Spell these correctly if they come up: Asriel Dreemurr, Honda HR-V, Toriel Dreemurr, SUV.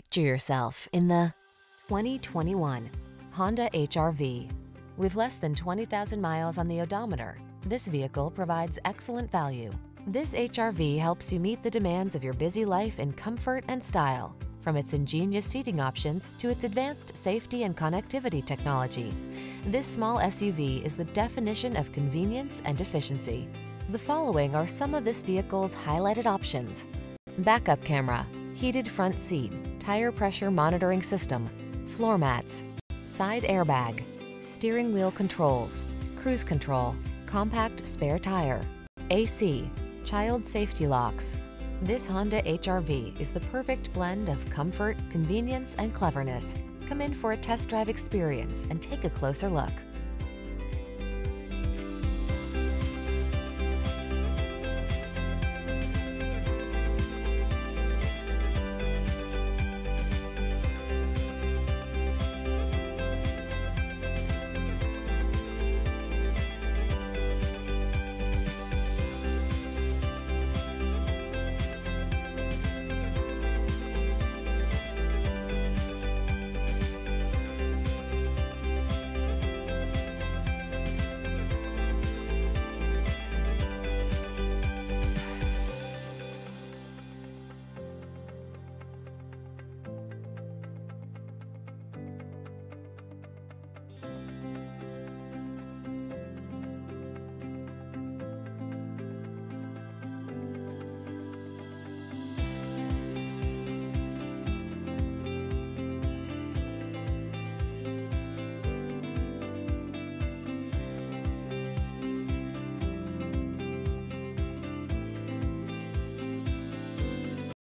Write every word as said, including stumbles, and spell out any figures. Picture yourself in the twenty twenty-one Honda H R V. With less than twenty thousand miles on the odometer, this vehicle provides excellent value. This H R V helps you meet the demands of your busy life in comfort and style. From its ingenious seating options to its advanced safety and connectivity technology, this small S U V is the definition of convenience and efficiency. The following are some of this vehicle's highlighted options: backup camera, heated front seat, tire pressure monitoring system, floor mats, side airbag, steering wheel controls, cruise control, compact spare tire, A C, child safety locks. This Honda H R V is the perfect blend of comfort, convenience, and cleverness. Come in for a test drive experience and take a closer look.